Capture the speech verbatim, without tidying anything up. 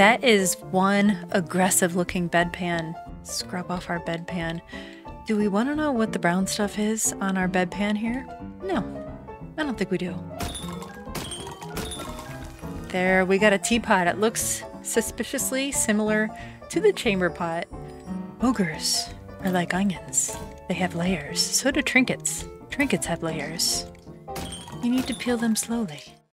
That is one aggressive looking bedpan. Scrub off our bedpan. Do we want to know what the brown stuff is on our bedpan here? No, I don't think we do. There, we got a teapot. It looks suspiciously similar to the chamber pot. Ogres are like onions. They have layers. So do trinkets. Trinkets have layers. You need to peel them slowly.